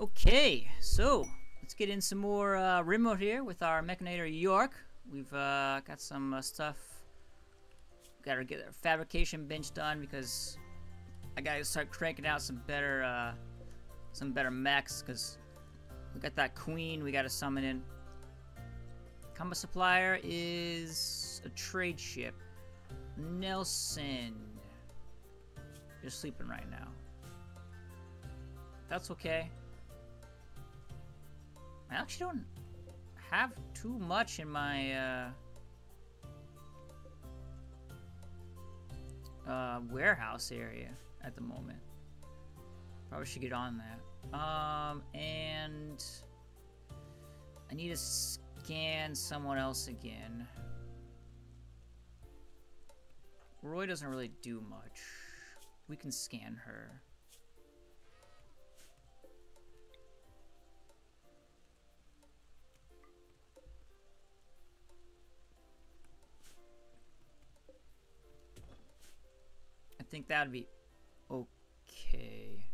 Okay, so let's get in some more RimWorld here with our Mechanator York. We've got some stuff. Got to get our fabrication bench done because I gotta start cranking out some better mechs. Because we got that queen we gotta summon in. Combat supplier is a trade ship. Nelson, you're sleeping right now. That's okay. I actually don't have too much in my warehouse area at the moment. Probably should get on that. And I need to scan someone else again. Roy doesn't really do much. We can scan her. I think that'd be okay.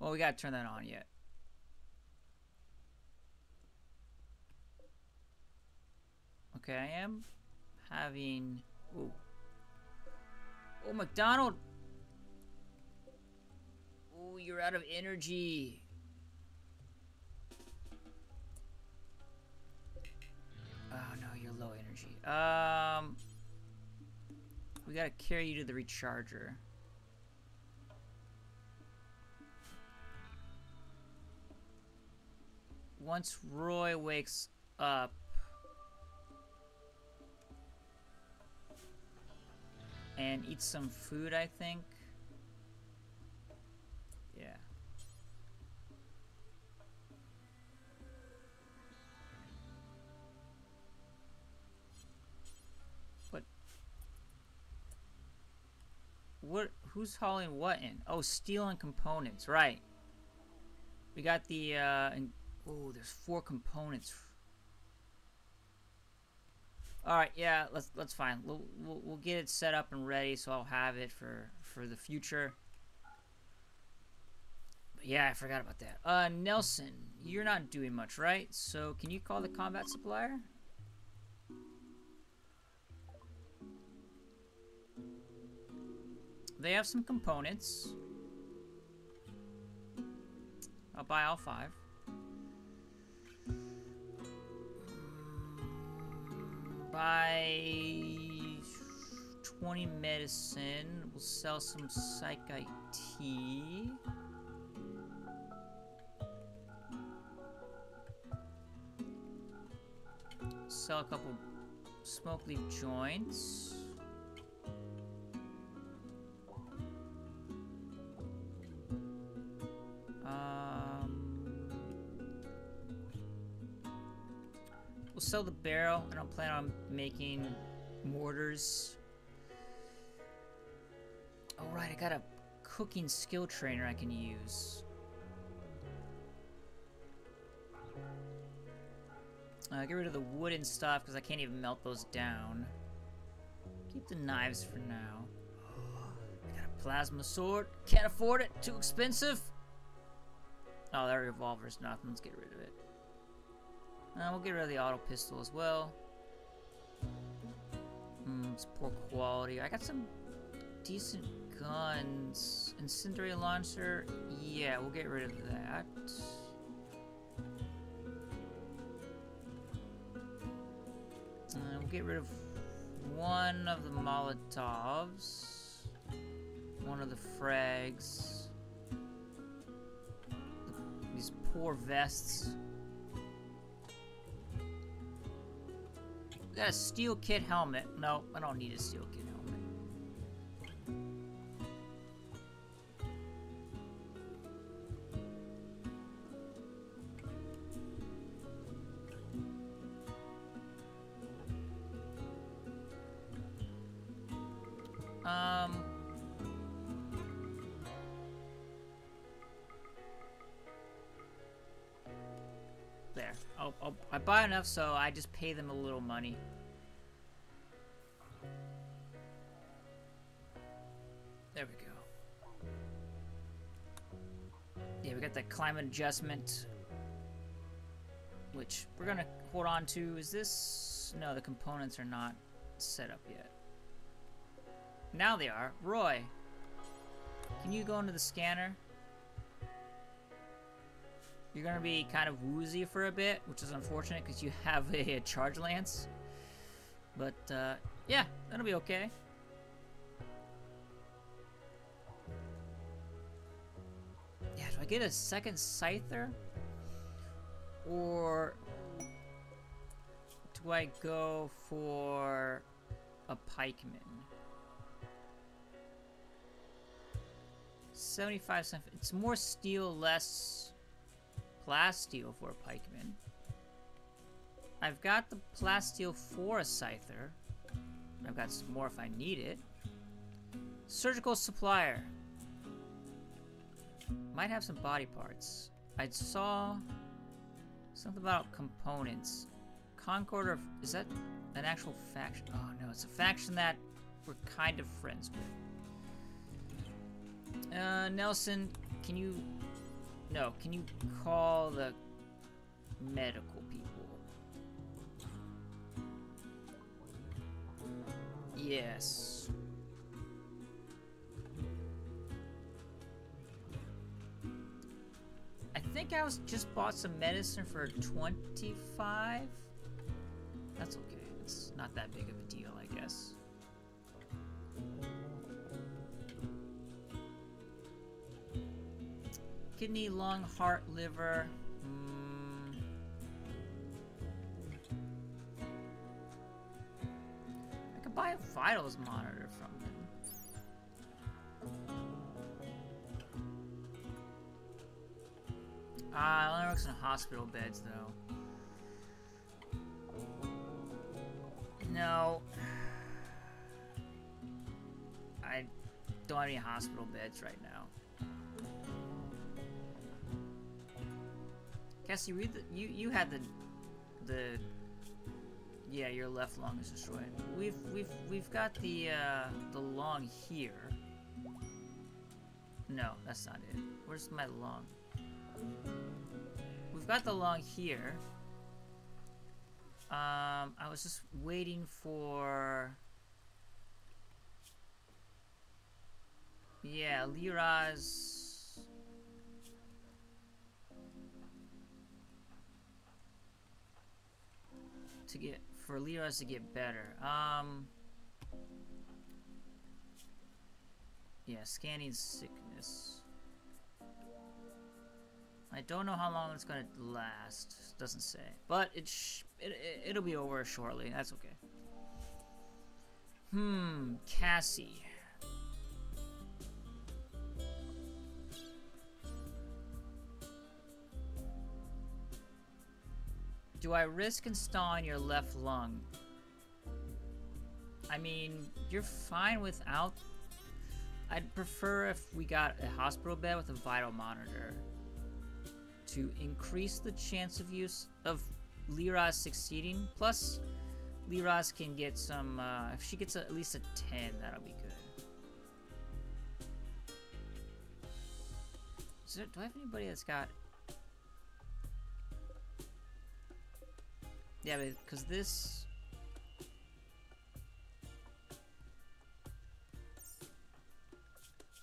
Well, we gotta turn that on yet. Okay, I am having... Ooh. Oh, McDonald! Oh, you're out of energy. Oh, no, you're low energy. We gotta carry you to the recharger. Once Roy wakes up, and eat some food, I think. Yeah. What? Who's hauling what in? Oh, steel and components. Right. We got the, oh, there's 4 components. All right, yeah, that's fine. We'll get it set up and ready, so I'll have it for the future. But yeah, I forgot about that. Nelson, you're not doing much, right? So can you call the combat supplier? They have some components. I'll buy all 5. Buy 20 medicine. We'll sell some psychite tea. Sell a couple smoke leaf joints. We'll sell the barrel. I don't plan on making mortars. Alright, I got a cooking skill trainer I can use. Get rid of the wood and stuff because I can't even melt those down. Keep the knives for now. I got a plasma sword. Can't afford it. Too expensive. Oh, that revolver's nothing. Let's get rid of it. We'll get rid of the auto pistol as well. It's poor quality. I got some decent guns. Incendiary launcher. Yeah, we'll get rid of that. We'll get rid of one of the Molotovs. One of the frags. These poor vests. Got a steel kit helmet. No, I don't need a steel kit helmet. There. I buy enough, so I just pay them a little money. There we go. got the climate adjustment, which we're going to hold on to. Is this... No, the components are not set up yet. Now they are. Roy, can you go into the scanner? You're going to be kind of woozy for a bit, which is unfortunate because you have a charge lance. But, yeah, that'll be okay. Yeah, do I get a second Scyther? Or do I go for a Pikeman? 75, it's more steel, less plasteel for a Pikeman. I've got the plasteel for a Scyther. I've got some more if I need it. Surgical supplier. Might have some body parts. I saw something about components. Concord, or is that an actual faction? Oh no, it's a faction that we're kind of friends with. Nelson, can you... No, can you call the medical people? Yes. I think I was just bought some medicine for 25. That's okay. It's not that big of a deal, I guess. Kidney, lung, heart, liver. Buy a vitals monitor from them. Ah, it only works in hospital beds, though. No. I don't have any hospital beds right now. Cassie, read the... You had the... Yeah, your left lung is destroyed. We've got the lung here. No, that's not it. Where's my lung? We've got the lung here. I was just waiting for... Yeah, Lira's... to get... For Lira's to get better. Yeah, scanning sickness. I don't know how long it's gonna last. Doesn't say, but it'll be over shortly. That's okay. Cassie. Do I risk installing your left lung? I mean, you're fine without... I'd prefer if we got a hospital bed with a vital monitor to increase the chance of use of Lira's succeeding. Plus, Lira's can get some... if she gets at least a 10, that'll be good. Do I have anybody that's got... Yeah, because this...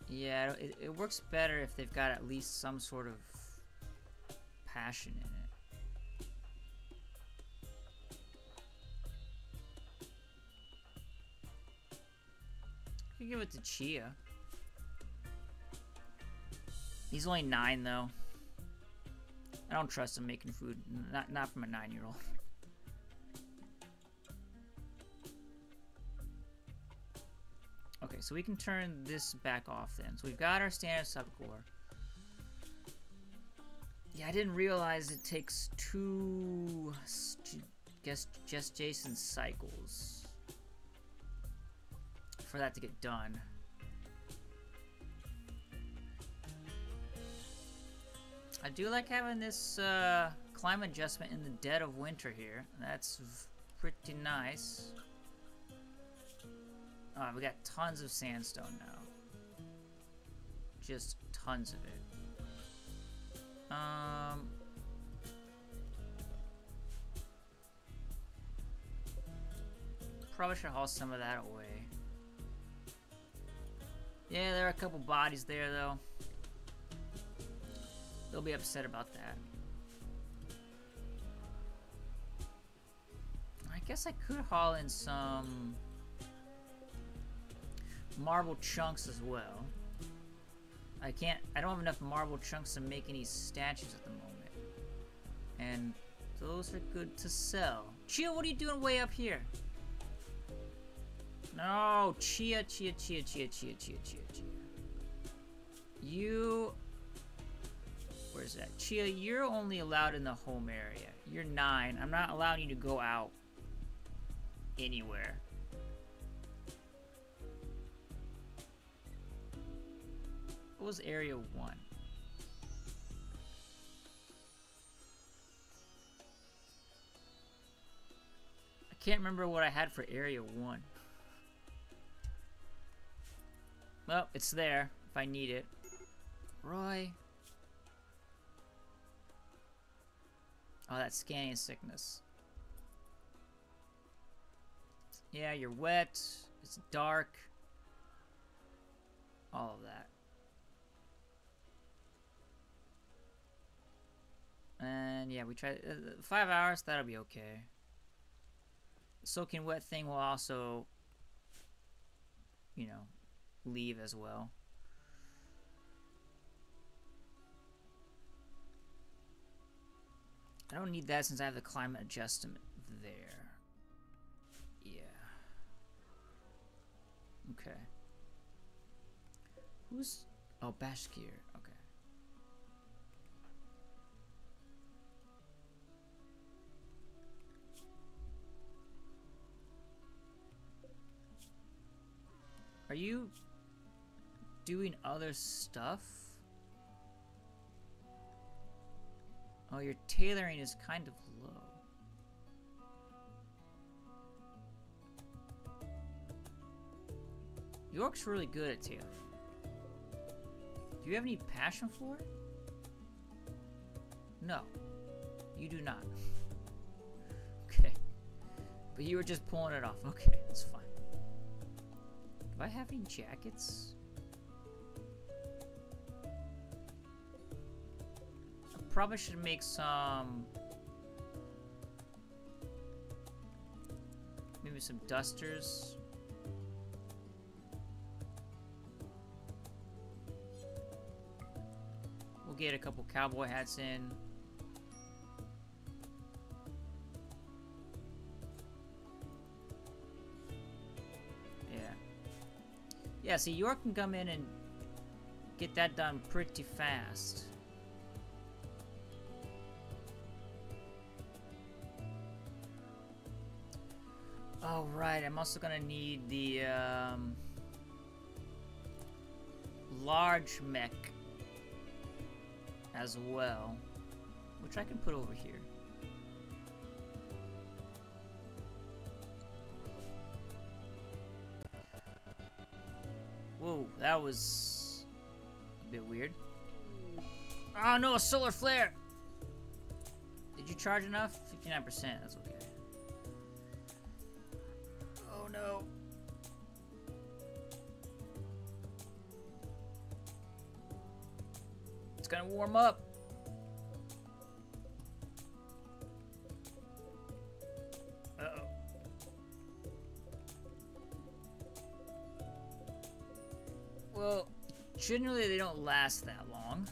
Yeah, it works better if they've got at least some sort of passion in it. You can give it to Chia. He's only 9, though. I don't trust him making food. Not from a 9-year-old. Okay, so we can turn this back off then. So we've got our standard subcore. Yeah, I didn't realize it takes 2 gestation cycles for that to get done. I do like having this climate adjustment in the dead of winter here. That's pretty nice. Oh, we got tons of sandstone now. Just tons of it. Probably should haul some of that away. Yeah, there are a couple bodies there, though. They'll be upset about that. I guess I could haul in some marble chunks as well. I can't, I don't have enough marble chunks to make any statues at the moment. And those are good to sell. Chia, what are you doing way up here? No, Chia. You... where's that? Chia, you're only allowed in the home area. You're 9. I'm not allowing you to go out anywhere. What was area 1? I can't remember what I had for area 1. Well, it's there if I need it. Roy. Oh, that scanning sickness. Yeah, you're wet. It's dark. All of that. And yeah, we tried 5 hours. That'll be okay. Soaking wet thing will also, you know, leave as well. I don't need that since I have the climate adjustment there. Yeah. Okay. Who's... oh, Bashkir. Okay. Are you... doing other stuff? Oh, your tailoring is kind of low. York's really good at tailoring. Do you have any passion for it? No. You do not. Okay. But you were just pulling it off. Okay, that's fine. Do I have any jackets? Probably should make some, maybe some dusters. We'll get a couple cowboy hats in. Yeah. Yeah, see, York can come in and get that done pretty fast. Oh, right. I'm also gonna need the large mech as well, which I can put over here. Whoa, that was a bit weird. Oh no, a solar flare! Did you charge enough? 59%, that's okay. No. It's gonna warm up. Uh-oh. Well, generally they don't last that long.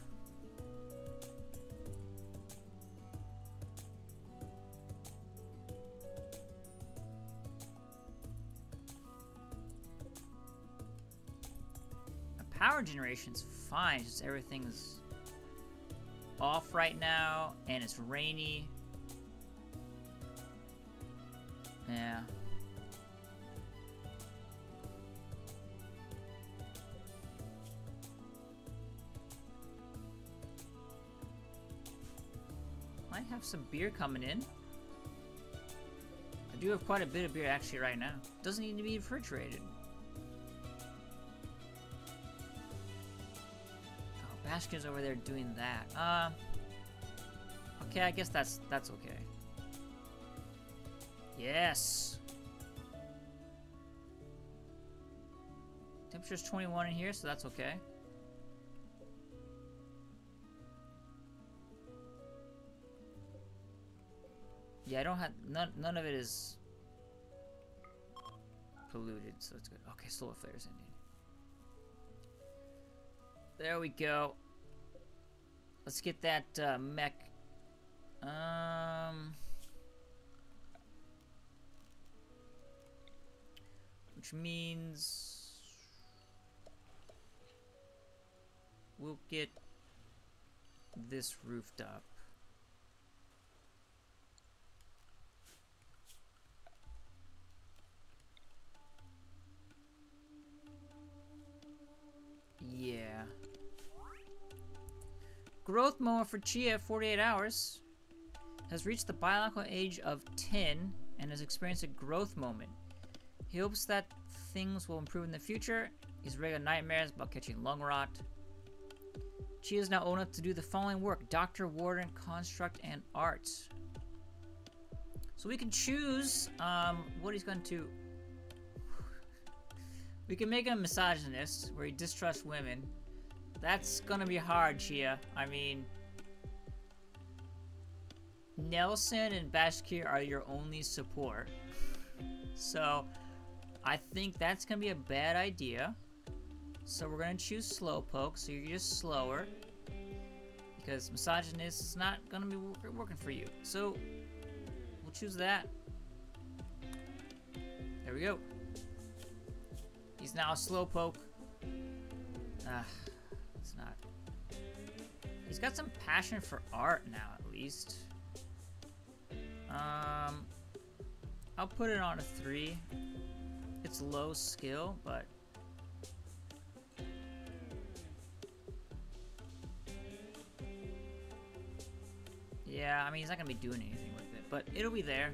Power generation's fine, just everything's off right now, and it's rainy. Yeah. Might have some beer coming in. I do have quite a bit of beer actually right now. Doesn't need to be refrigerated. Ashkin's over there doing that. Okay, I guess that's okay. Yes! Temperature's 21 in here, so that's okay. Yeah, I don't have... None of it is... polluted, so it's good. Okay, solar flares ended. There we go. Let's get that mech. Which means we'll get this rooftop. Yeah. Growth mower for Chia at 48 hours has reached the biological age of 10 and has experienced a growth moment. He hopes that things will improve in the future. His regular nightmares about catching lung rot. Chia is now old enough to do the following work: doctor, warden, construct, and arts. So we can choose what he's going to... We can make him a misogynist where he distrusts women. That's gonna be hard, Chia. I mean... Nelson and Bashkir are your only support. So, I think that's gonna be a bad idea. So we're gonna choose Slowpoke, so you're just slower. Because misogynist is not gonna be working for you. So, we'll choose that. There we go. He's now a Slowpoke. Ah, it's not. He's got some passion for art now, at least. I'll put it on a 3. It's low skill, but... yeah, I mean, he's not gonna be doing anything with it, but it'll be there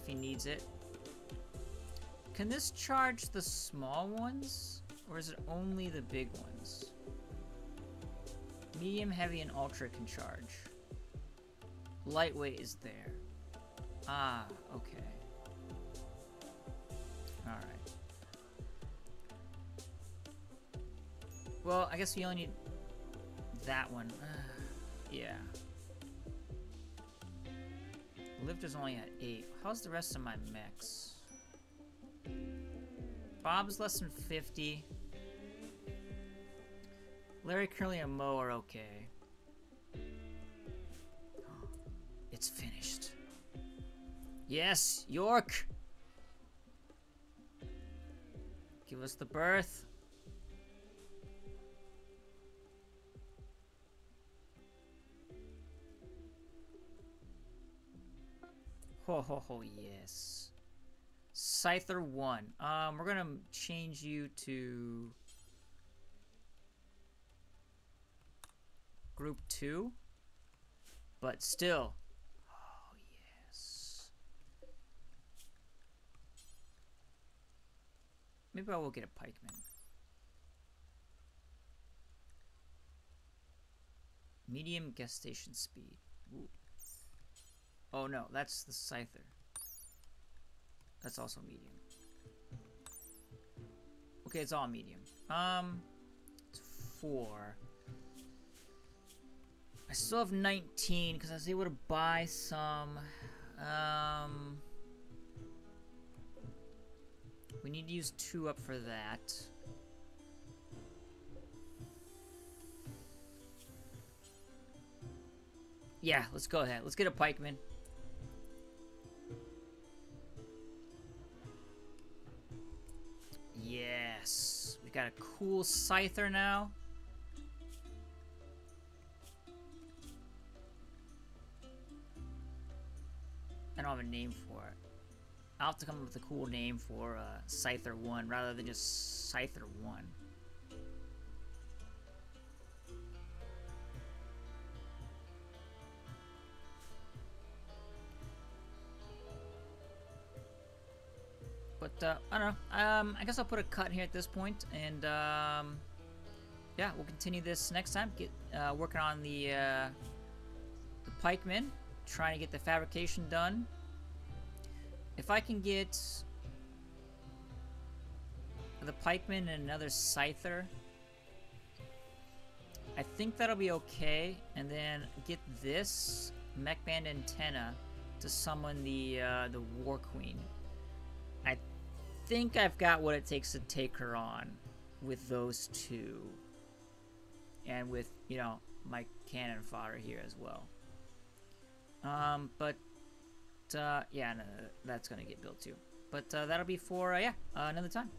if he needs it. Can this charge the small ones? Or is it only the big ones? Medium, heavy, and ultra can charge. Lightweight is there. Ah, okay. Alright. Well, I guess we only need that one. Yeah. Lifter's only at 8. How's the rest of my mechs? Bob's less than 50. Larry, Curly, and Mo are okay. It's finished. Yes, York! Give us the birth. Ho ho ho, yes. Scyther 1. We're gonna change you to Group 2. But still. Oh, yes. Maybe I will get a Pikeman. Medium gas station speed. Ooh. Oh, no. That's the Scyther. That's also medium. Okay, it's all medium. It's 4. I still have 19 because I was able to buy some. We need to use 2 up for that. Yeah, let's go ahead. Let's get a Pikeman. Yes, we got a cool Scyther now. I don't have a name for it. I'll have to come up with a cool name for Scyther 1 rather than just Scyther 1. But, I don't know. I guess I'll put a cut here at this point, and, yeah, we'll continue this next time. Get, working on the, the pikemen, trying to get the fabrication done. If I can get the pikemen and another Scyther, I think that'll be okay. And then get this mech band antenna to summon the War Queen. I think I've got what it takes to take her on with those two, and with, you know, my cannon fodder here as well. Yeah, no, that's gonna get built too. But that'll be for another time.